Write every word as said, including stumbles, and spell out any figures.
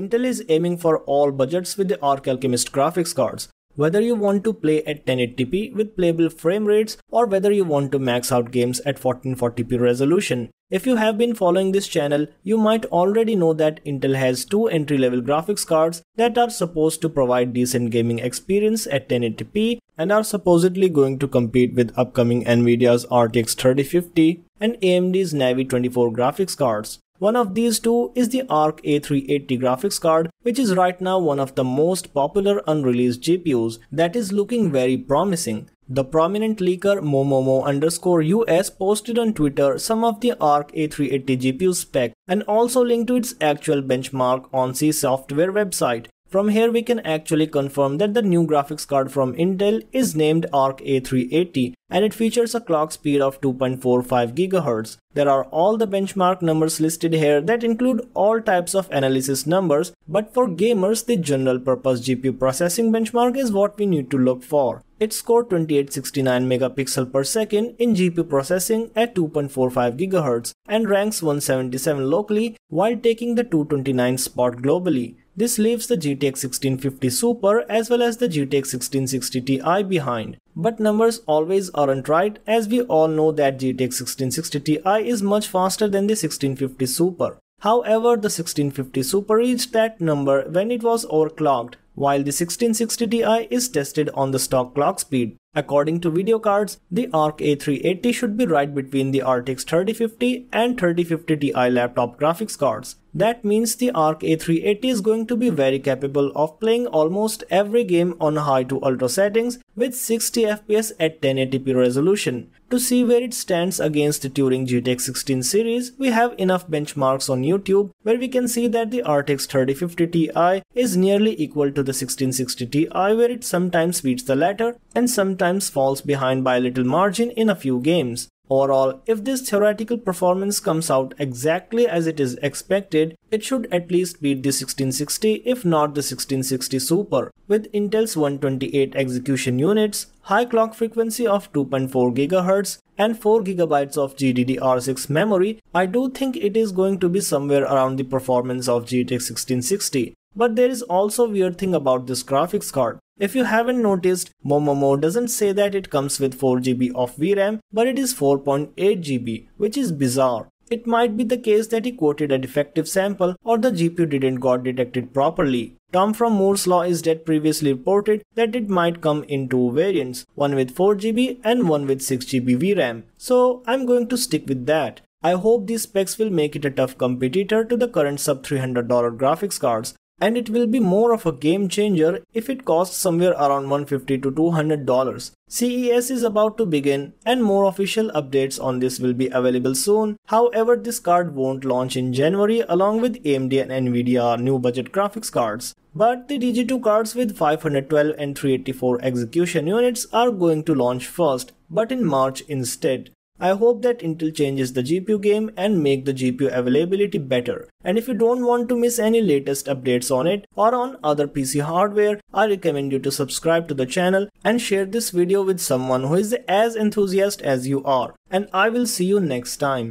Intel is aiming for all budgets with the Arc Alchemist graphics cards. Whether you want to play at ten eighty p with playable frame rates or whether you want to max out games at fourteen forty p resolution. If you have been following this channel, you might already know that Intel has two entry-level graphics cards that are supposed to provide decent gaming experience at ten eighty p and are supposedly going to compete with upcoming NVIDIA's R T X thirty fifty and A M D's Navi twenty-four graphics cards. One of these two is the Arc A three eighty graphics card, which is right now one of the most popular unreleased G P Us that is looking very promising. The prominent leaker momomo underscore us posted on Twitter some of the Arc A three eighty G P U spec and also linked to its actual benchmark on C Software website. From here we can actually confirm that the new graphics card from Intel is named Arc A three eighty. And it features a clock speed of two point four five gigahertz. There are all the benchmark numbers listed here that include all types of analysis numbers, but for gamers the general purpose G P U processing benchmark is what we need to look for. It scored twenty-eight sixty-nine megapixels per second in G P U processing at two point four five gigahertz and ranks one seventy-seven locally while taking the two twenty-ninth spot globally. This leaves the G T X sixteen fifty Super as well as the G T X sixteen sixty T I behind. But numbers always aren't right, as we all know that G T X sixteen sixty T I is much faster than the sixteen fifty Super. However, the sixteen fifty Super reached that number when it was overclocked, while the sixteen sixty T I is tested on the stock clock speed. According to video cards, the Arc A three eighty should be right between the R T X thirty fifty and thirty fifty T I laptop graphics cards. That means the Arc A three eighty is going to be very capable of playing almost every game on high to ultra settings with sixty F P S at ten eighty p resolution. To see where it stands against the Turing G T X sixteen series, we have enough benchmarks on YouTube where we can see that the R T X thirty fifty T I is nearly equal to the sixteen sixty T I, where it sometimes beats the latter and sometimes falls behind by a little margin in a few games. Overall, if this theoretical performance comes out exactly as it is expected, it should at least beat the sixteen sixty if not the sixteen sixty Super. With Intel's one twenty-eight execution units, high clock frequency of two point four gigahertz and four gigabytes of G D D R six memory, I do think it is going to be somewhere around the performance of G T X sixteen sixty. But there is also a weird thing about this graphics card. If you haven't noticed, Momomo doesn't say that it comes with four gigabytes of V RAM, but it is four point eight gigabytes, which is bizarre. It might be the case that he quoted a defective sample or the G P U didn't got detected properly. Tom from Moore's Law is Dead previously reported that it might come in two variants, one with four gigabytes and one with six gigabytes V RAM, so I'm going to stick with that. I hope these specs will make it a tough competitor to the current sub three hundred dollar graphics cards. And it will be more of a game changer if it costs somewhere around one hundred fifty to two hundred dollars. C E S is about to begin and more official updates on this will be available soon. However, this card won't launch in January along with A M D and NVIDIA new budget graphics cards. But the D G two cards with five twelve and three eighty-four execution units are going to launch first, but in March instead. I hope that Intel changes the G P U game and make the G P U availability better. And if you don't want to miss any latest updates on it or on other P C hardware, I recommend you to subscribe to the channel and share this video with someone who is as enthusiastic as you are. And I will see you next time.